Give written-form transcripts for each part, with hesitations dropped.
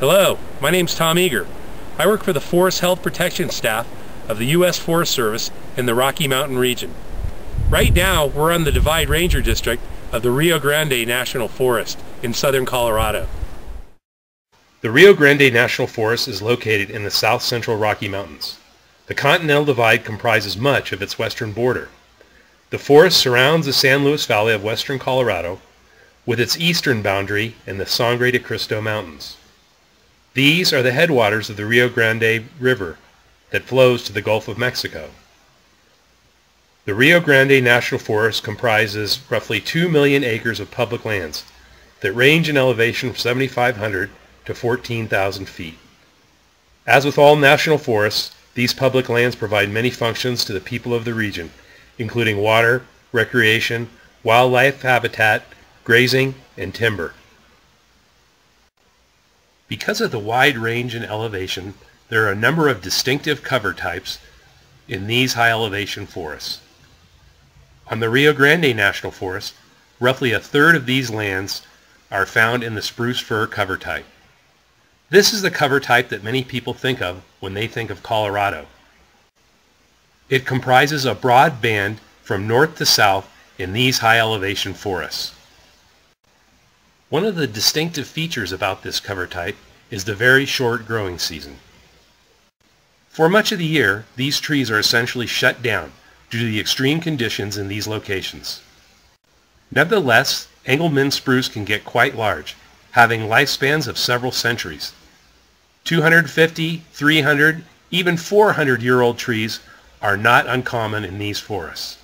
Hello, my name's Tom Eager. I work for the Forest Health Protection Staff of the U.S. Forest Service in the Rocky Mountain region. Right now, we're on the Divide Ranger District of the Rio Grande National Forest in southern Colorado. The Rio Grande National Forest is located in the south central Rocky Mountains. The Continental Divide comprises much of its western border. The forest surrounds the San Luis Valley of western Colorado, with its eastern boundary in the Sangre de Cristo Mountains. These are the headwaters of the Rio Grande River that flows to the Gulf of Mexico. The Rio Grande National Forest comprises roughly 2 million acres of public lands that range in elevation from 7,500 to 14,000 feet. As with all national forests, these public lands provide many functions to the people of the region, including water, recreation, wildlife habitat, grazing, and timber. Because of the wide range in elevation, there are a number of distinctive cover types in these high elevation forests. On the Rio Grande National Forest, roughly a third of these lands are found in the spruce fir cover type. This is the cover type that many people think of when they think of Colorado. It comprises a broad band from north to south in these high elevation forests. One of the distinctive features about this cover type is the very short growing season. For much of the year, these trees are essentially shut down due to the extreme conditions in these locations. Nevertheless, Engelmann spruce can get quite large, having lifespans of several centuries. 250, 300, even 400-year-old trees are not uncommon in these forests.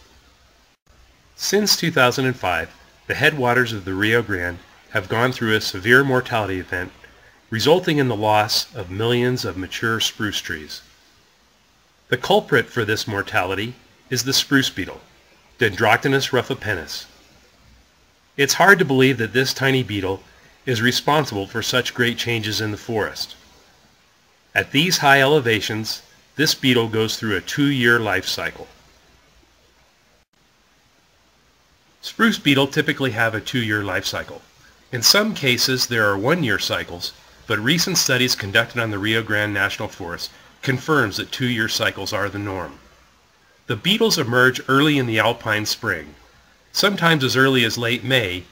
Since 2005, the headwaters of the Rio Grande have gone through a severe mortality event, resulting in the loss of millions of mature spruce trees. The culprit for this mortality is the spruce beetle, Dendroctonus rufipennis. It's hard to believe that this tiny beetle is responsible for such great changes in the forest. At these high elevations, this beetle goes through a 2-year life cycle. Spruce beetle typically have a 2-year life cycle. In some cases, there are 1-year cycles, but recent studies conducted on the Rio Grande National Forest confirms that 2-year cycles are the norm. The beetles emerge early in the alpine spring, sometimes as early as late May,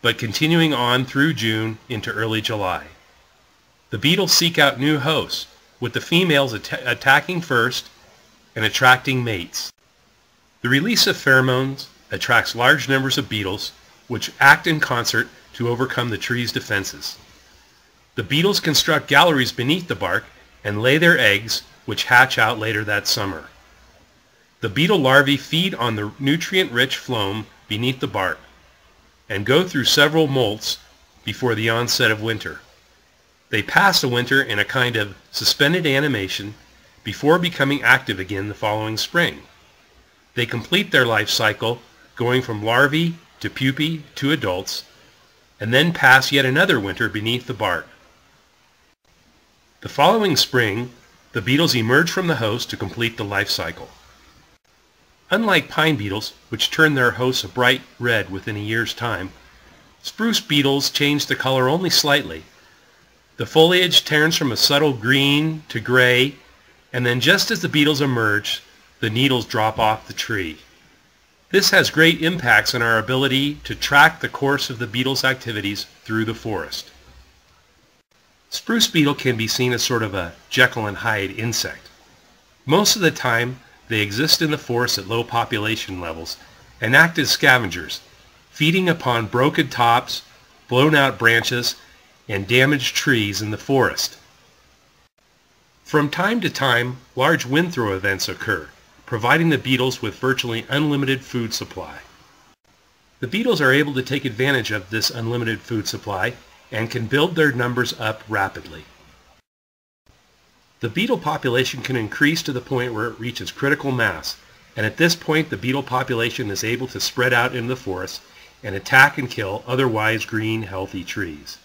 but continuing on through June into early July. The beetles seek out new hosts, with the females attacking first and attracting mates. The release of pheromones attracts large numbers of beetles, which act in concert to overcome the tree's defenses. The beetles construct galleries beneath the bark and lay their eggs, which hatch out later that summer. The beetle larvae feed on the nutrient-rich phloem beneath the bark and go through several molts before the onset of winter. They pass the winter in a kind of suspended animation before becoming active again the following spring. They complete their life cycle, going from larvae to pupae to adults, and then pass yet another winter beneath the bark. The following spring, the beetles emerge from the host to complete the life cycle. Unlike pine beetles, which turn their hosts a bright red within a year's time, spruce beetles change the color only slightly. The foliage turns from a subtle green to gray, and then just as the beetles emerge, the needles drop off the tree. This has great impacts on our ability to track the course of the beetle's activities through the forest. Spruce beetle can be seen as sort of a Jekyll and Hyde insect. Most of the time, they exist in the forest at low population levels and act as scavengers, feeding upon broken tops, blown out branches, and damaged trees in the forest. From time to time, large windthrow events occur, providing the beetles with virtually unlimited food supply. The beetles are able to take advantage of this unlimited food supply and can build their numbers up rapidly. The beetle population can increase to the point where it reaches critical mass, and at this point the beetle population is able to spread out into the forest and attack and kill otherwise green, healthy trees.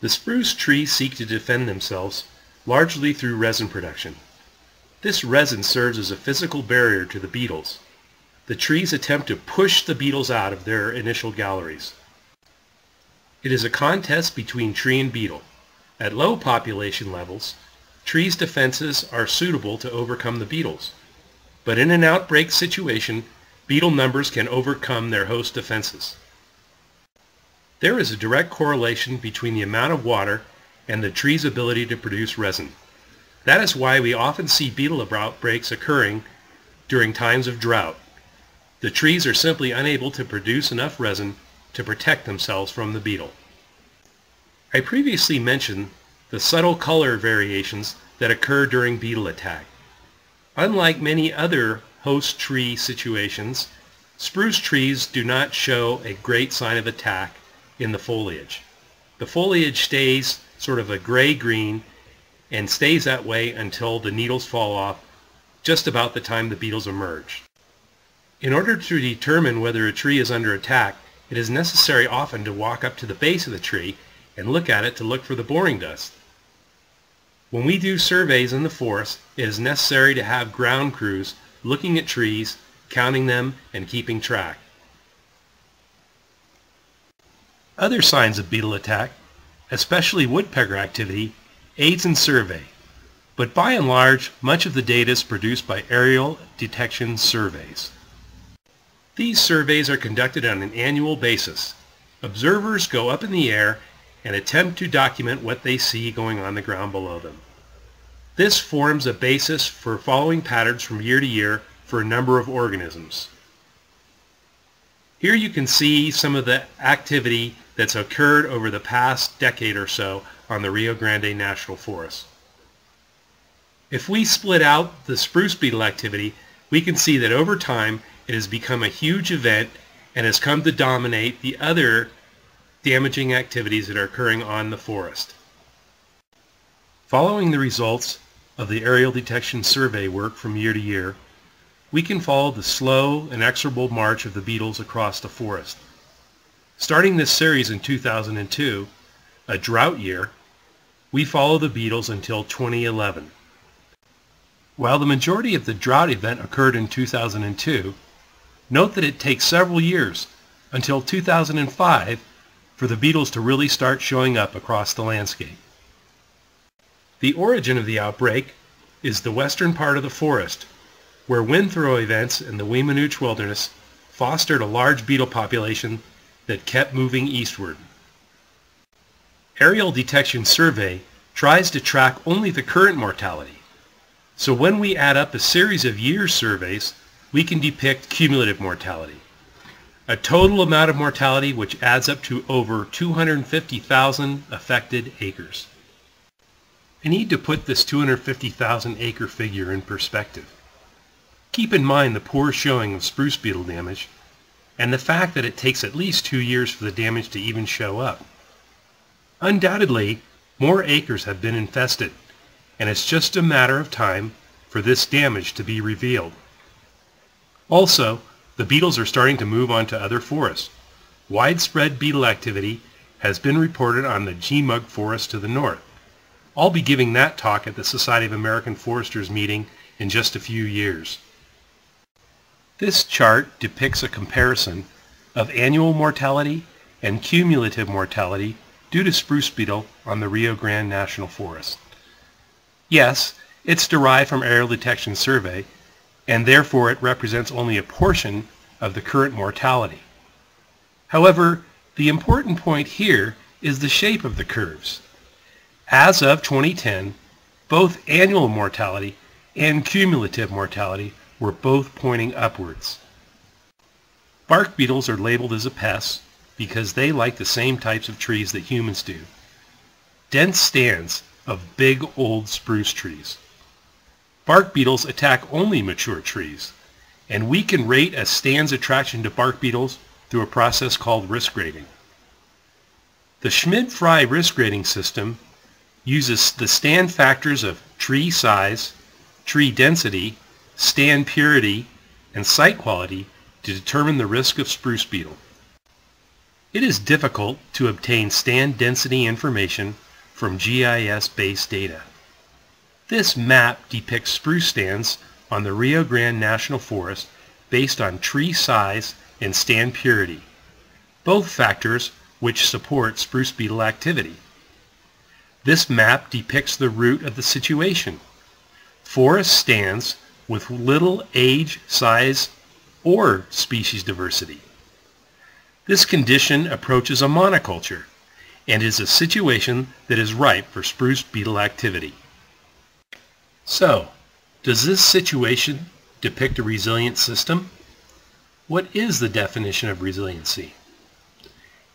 The spruce trees seek to defend themselves largely through resin production. This resin serves as a physical barrier to the beetles. The trees attempt to push the beetles out of their initial galleries. It is a contest between tree and beetle. At low population levels, trees' defenses are suitable to overcome the beetles, but in an outbreak situation, beetle numbers can overcome their host defenses. There is a direct correlation between the amount of water and the tree's ability to produce resin. That is why we often see beetle outbreaks occurring during times of drought. The trees are simply unable to produce enough resin to protect themselves from the beetle. I previously mentioned the subtle color variations that occur during beetle attack. Unlike many other host tree situations, spruce trees do not show a great sign of attack in the foliage. The foliage stays sort of a gray-green and stays that way until the needles fall off just about the time the beetles emerge. In order to determine whether a tree is under attack, it is necessary often to walk up to the base of the tree and look at it to look for the boring dust. When we do surveys in the forest, it is necessary to have ground crews looking at trees, counting them, and keeping track. Other signs of beetle attack, especially woodpecker activity, aids in survey, but by and large, much of the data is produced by aerial detection surveys. These surveys are conducted on an annual basis. Observers go up in the air and attempt to document what they see going on the ground below them. This forms a basis for following patterns from year to year for a number of organisms. Here you can see some of the activity that's occurred over the past decade or so on the Rio Grande National Forest. If we split out the spruce beetle activity, we can see that over time it has become a huge event and has come to dominate the other damaging activities that are occurring on the forest. Following the results of the aerial detection survey work from year to year, we can follow the slow, inexorable march of the beetles across the forest. Starting this series in 2002, a drought year, we follow the beetles until 2011. While the majority of the drought event occurred in 2002, note that it takes several years, until 2005, for the beetles to really start showing up across the landscape. The origin of the outbreak is the western part of the forest, where wind-throw events in the Weminuche Wilderness fostered a large beetle population that kept moving eastward. Aerial detection survey tries to track only the current mortality, so when we add up a series of year surveys, we can depict cumulative mortality, a total amount of mortality which adds up to over 250,000 affected acres. I need to put this 250,000 acre figure in perspective. Keep in mind the poor showing of spruce beetle damage and the fact that it takes at least 2 years for the damage to even show up. Undoubtedly, more acres have been infested, and it's just a matter of time for this damage to be revealed. Also, the beetles are starting to move on to other forests. Widespread beetle activity has been reported on the GMUG forest to the north. I'll be giving that talk at the Society of American Foresters meeting in just a few years. This chart depicts a comparison of annual mortality and cumulative mortality due to spruce beetle on the Rio Grande National Forest. Yes, it's derived from aerial detection survey, and therefore it represents only a portion of the current mortality. However, the important point here is the shape of the curves. As of 2010, both annual mortality and cumulative mortality were both pointing upwards. Bark beetles are labeled as a pest because they like the same types of trees that humans do. Dense stands of big old spruce trees. Bark beetles attack only mature trees, and we can rate a stand's attraction to bark beetles through a process called risk rating. The Schmidt-Fry risk rating system uses the stand factors of tree size, tree density, stand purity, and site quality to determine the risk of spruce beetle. It is difficult to obtain stand density information from GIS-based data. This map depicts spruce stands on the Rio Grande National Forest based on tree size and stand purity, both factors which support spruce beetle activity. This map depicts the root of the situation. Forest stands with little age, size, or species diversity. This condition approaches a monoculture and is a situation that is ripe for spruce beetle activity. So, does this situation depict a resilient system? What is the definition of resiliency?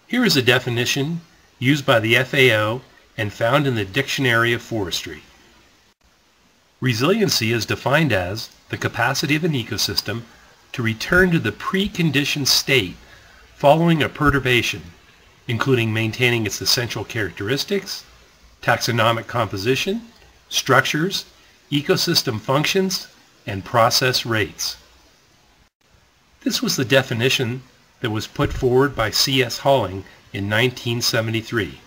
Here is a definition used by the FAO and found in the Dictionary of Forestry. Resiliency is defined as the capacity of an ecosystem to return to the preconditioned state following a perturbation, including maintaining its essential characteristics, taxonomic composition, structures, ecosystem functions, and process rates. This was the definition that was put forward by C.S. Holling in 1973.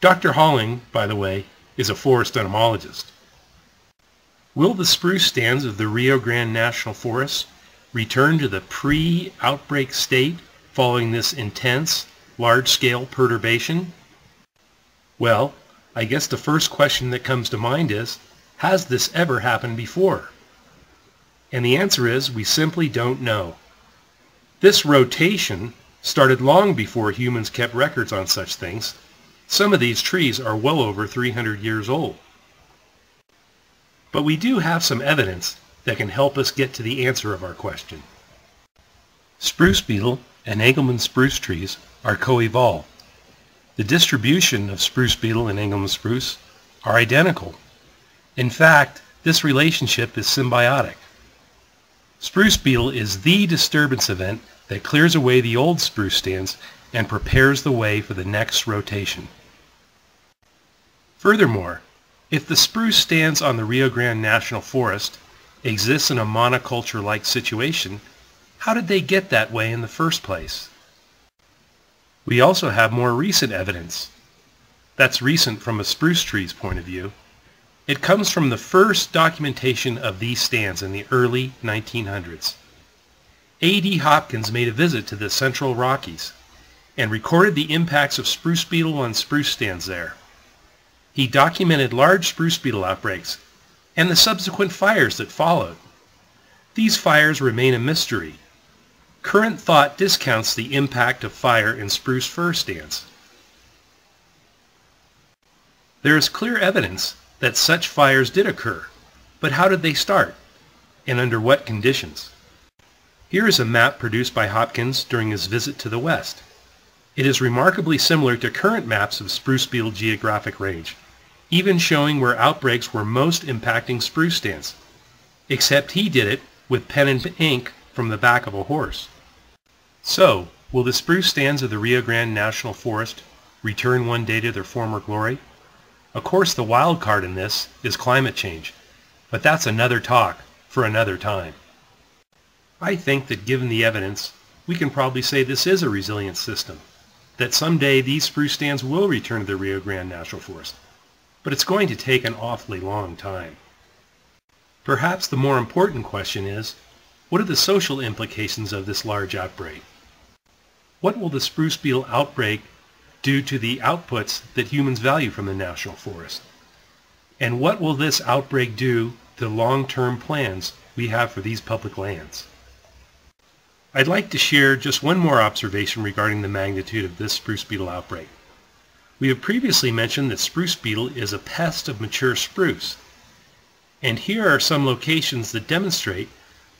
Dr. Holling, by the way, is a forest entomologist. Will the spruce stands of the Rio Grande National Forest return to the pre-outbreak state following this intense, large-scale perturbation? Well, I guess the first question that comes to mind is, has this ever happened before? And the answer is, we simply don't know. This rotation started long before humans kept records on such things. Some of these trees are well over 300 years old. But we do have some evidence that can help us get to the answer of our question. Spruce beetle and Engelmann spruce trees are co-evolved. The distribution of spruce beetle and Engelmann spruce are identical. In fact, this relationship is symbiotic. Spruce beetle is the disturbance event that clears away the old spruce stands and prepares the way for the next rotation. Furthermore, if the spruce stands on the Rio Grande National Forest exists in a monoculture-like situation, how did they get that way in the first place? We also have more recent evidence. That's recent from a spruce tree's point of view. It comes from the first documentation of these stands in the early 1900s. A.D. Hopkins made a visit to the Central Rockies and recorded the impacts of spruce beetle on spruce stands there. He documented large spruce beetle outbreaks and the subsequent fires that followed. These fires remain a mystery. Current thought discounts the impact of fire in spruce fir stands. There is clear evidence that such fires did occur, but how did they start, and under what conditions? Here is a map produced by Hopkins during his visit to the West. It is remarkably similar to current maps of spruce beetle geographic range, even showing where outbreaks were most impacting spruce stands, except he did it with pen and ink from the back of a horse. So, will the spruce stands of the Rio Grande National Forest return one day to their former glory? Of course, the wild card in this is climate change, but that's another talk for another time. I think that given the evidence, we can probably say this is a resilient system, that someday these spruce stands will return to the Rio Grande National Forest, but it's going to take an awfully long time. Perhaps the more important question is, what are the social implications of this large outbreak? What will the spruce beetle outbreak due to the outputs that humans value from the national forest? And what will this outbreak do to long-term plans we have for these public lands? I'd like to share just one more observation regarding the magnitude of this spruce beetle outbreak. We have previously mentioned that spruce beetle is a pest of mature spruce, and here are some locations that demonstrate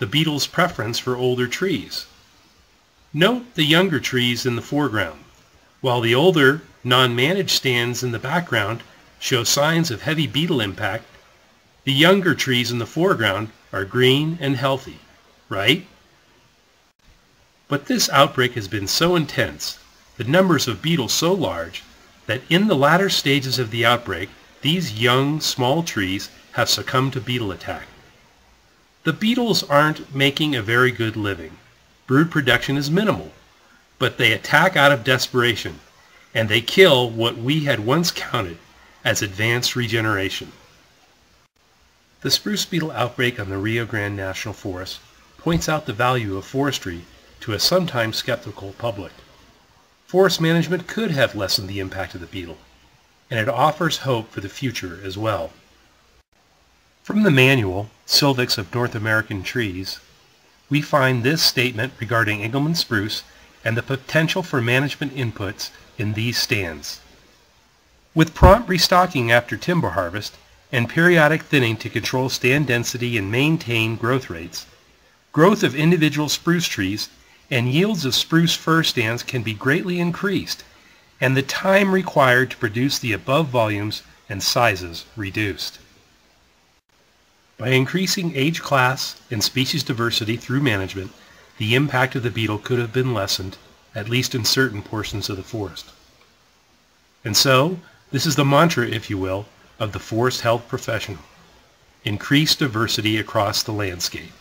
the beetle's preference for older trees. Note the younger trees in the foreground, while the older, non-managed stands in the background show signs of heavy beetle impact. The younger trees in the foreground are green and healthy, right? But this outbreak has been so intense, the numbers of beetles so large, that in the latter stages of the outbreak, these young, small trees have succumbed to beetle attack. The beetles aren't making a very good living. Brood production is minimal, but they attack out of desperation, and they kill what we had once counted as advanced regeneration. The spruce beetle outbreak on the Rio Grande National Forest points out the value of forestry to a sometimes skeptical public. Forest management could have lessened the impact of the beetle, and it offers hope for the future as well. From the manual, Silvics of North American Trees, we find this statement regarding Engelmann spruce and the potential for management inputs in these stands. With prompt restocking after timber harvest and periodic thinning to control stand density and maintain growth rates, growth of individual spruce trees and yields of spruce fir stands can be greatly increased, and the time required to produce the above volumes and sizes reduced. By increasing age class and species diversity through management, the impact of the beetle could have been lessened, at least in certain portions of the forest. And so, this is the mantra, if you will, of the forest health professional: increase diversity across the landscape.